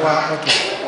Okay.